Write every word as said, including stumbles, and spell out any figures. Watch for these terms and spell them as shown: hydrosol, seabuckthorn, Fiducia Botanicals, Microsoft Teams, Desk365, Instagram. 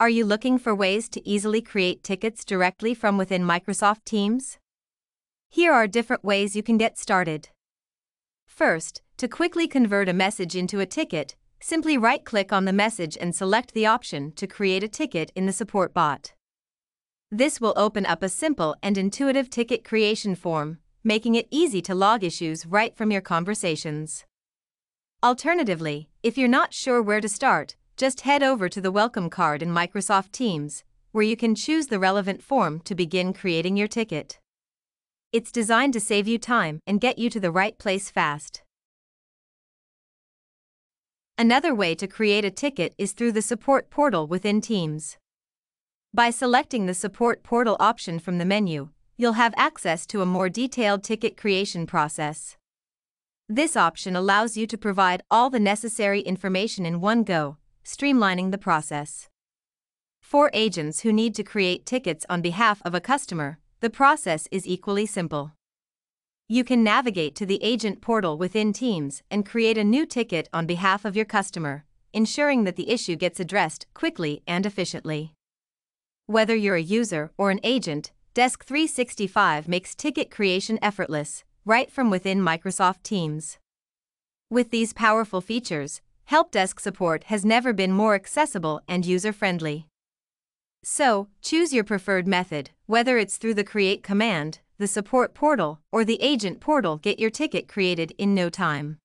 Are you looking for ways to easily create tickets directly from within Microsoft Teams? Here are different ways you can get started. First, to quickly convert a message into a ticket, simply right-click on the message and select the option to create a ticket in the support bot. This will open up a simple and intuitive ticket creation form, making it easy to log issues right from your conversations. Alternatively, if you're not sure where to start, just head over to the welcome card in Microsoft Teams, where you can choose the relevant form to begin creating your ticket. It's designed to save you time and get you to the right place fast. Another way to create a ticket is through the support portal within Teams. By selecting the support portal option from the menu, you'll have access to a more detailed ticket creation process. This option allows you to provide all the necessary information in one go, streamlining the process. For agents who need to create tickets on behalf of a customer, the process is equally simple. You can navigate to the agent portal within Teams and create a new ticket on behalf of your customer, ensuring that the issue gets addressed quickly and efficiently. Whether you're a user or an agent, Desk three sixty-five makes ticket creation effortless, right from within Microsoft Teams. With these powerful features, help desk support has never been more accessible and user-friendly. So, choose your preferred method, whether it's through the Create command, the Support portal, or the Agent portal. Get your ticket created in no time.